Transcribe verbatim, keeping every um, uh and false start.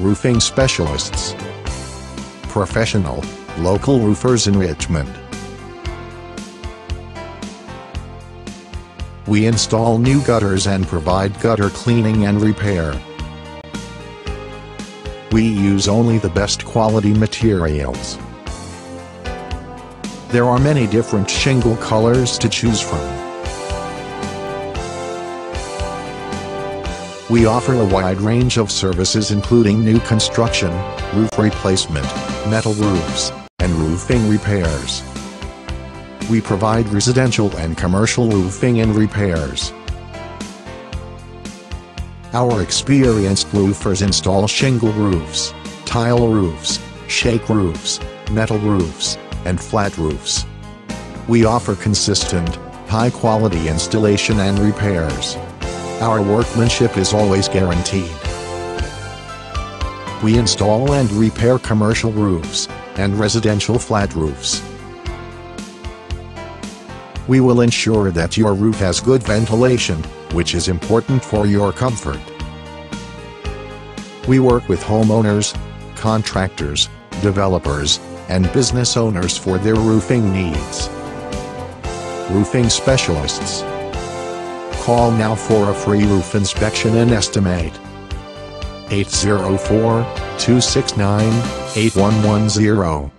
Roofing Specialists. Professional, local roofers in Richmond. We install new gutters and provide gutter cleaning and repair. We use only the best quality materials. There are many different shingle colors to choose from. We offer a wide range of services including new construction, roof replacement, metal roofs, and roofing repairs. We provide residential and commercial roofing and repairs. Our experienced roofers install shingle roofs, tile roofs, shake roofs, metal roofs, and flat roofs. We offer consistent, high-quality installation and repairs. Our workmanship is always guaranteed. We install and repair commercial roofs and residential flat roofs. We will ensure that your roof has good ventilation, which is important for your comfort. We work with homeowners, contractors, developers, and business owners for their roofing needs. Roofing Specialists. Call now for a free roof inspection and estimate. eight zero four, two six nine, eight one one zero